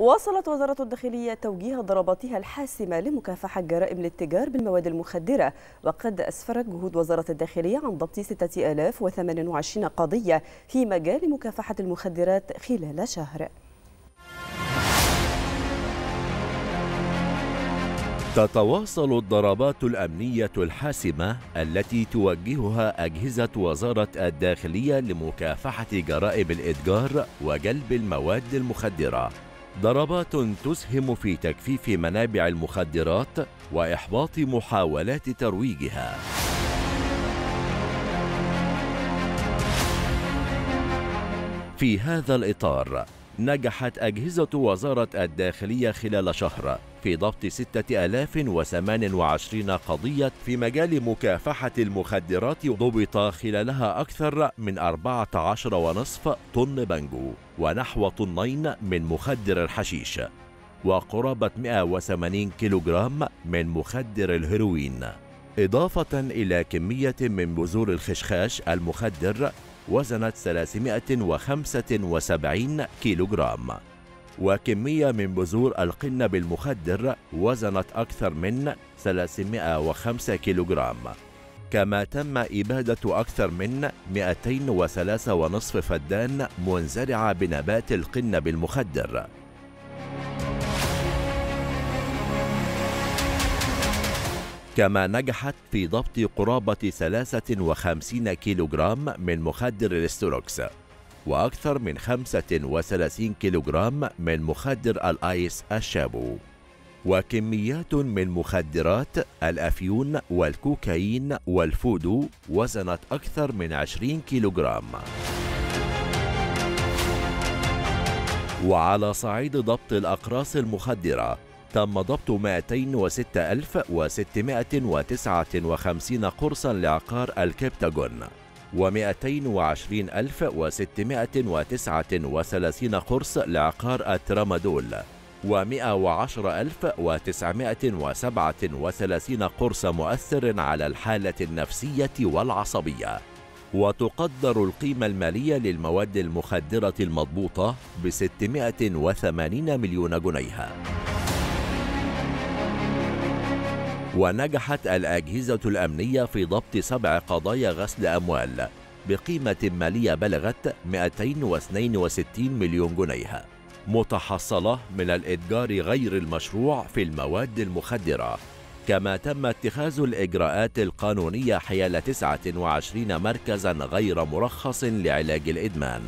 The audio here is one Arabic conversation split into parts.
واصلت وزارة الداخلية توجيه ضرباتها الحاسمة لمكافحة جرائم الاتجار بالمواد المخدرة، وقد أسفرت جهود وزارة الداخلية عن ضبط 6028 قضية في مجال مكافحة المخدرات خلال شهر. تتواصل الضربات الأمنية الحاسمة التي توجهها أجهزة وزارة الداخلية لمكافحة جرائم الإتجار وجلب المواد المخدرة. ضربات تسهم في تجفيف منابع المخدرات وإحباط محاولات ترويجها. في هذا الإطار نجحت أجهزة وزارة الداخلية خلال شهر في ضبط 6028 قضية في مجال مكافحة المخدرات، ضبط خلالها أكثر من 14.5 طن بانجو ونحو طنين من مخدر الحشيش وقرابة 180 كيلوغرام من مخدر الهيروين، إضافة إلى كمية من بذور الخشخاش المخدر وزنت 375 كيلوغرام، وكمية من بذور القنب المخدر وزنت أكثر من 305 كيلوغرام، كما تم إبادة أكثر من 203.5 فدان منزرعة بنبات القنب المخدر. كما نجحت في ضبط قرابة 53 كيلوغرام من مخدر الاستروكس وأكثر من 35 كيلوغرام من مخدر الآيس الشابو، وكميات من مخدرات الأفيون والكوكايين والفودو وزنت أكثر من 20 كيلوغرام. وعلى صعيد ضبط الأقراص المخدرة تم ضبط 206,659 قرصا لعقار الكبتاجون و220,639 قرص لعقار الترامادول و110,937 قرص مؤثر على الحالة النفسية والعصبية. وتقدر القيمة المالية للمواد المخدرة المضبوطة ب 680 مليون جنيه. ونجحت الأجهزة الأمنية في ضبط 7 قضايا غسل أموال بقيمة مالية بلغت 262 مليون جنيه متحصلة من الإتجار غير المشروع في المواد المخدرة، كما تم اتخاذ الإجراءات القانونية حيال 29 مركزاً غير مرخص لعلاج الإدمان.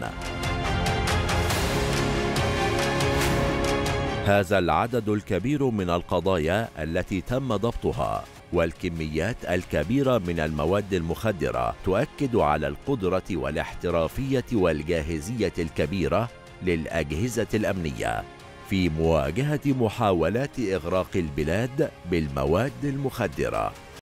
هذا العدد الكبير من القضايا التي تم ضبطها والكميات الكبيرة من المواد المخدرة تؤكد على القدرة والاحترافية والجاهزية الكبيرة للأجهزة الأمنية في مواجهة محاولات إغراق البلاد بالمواد المخدرة.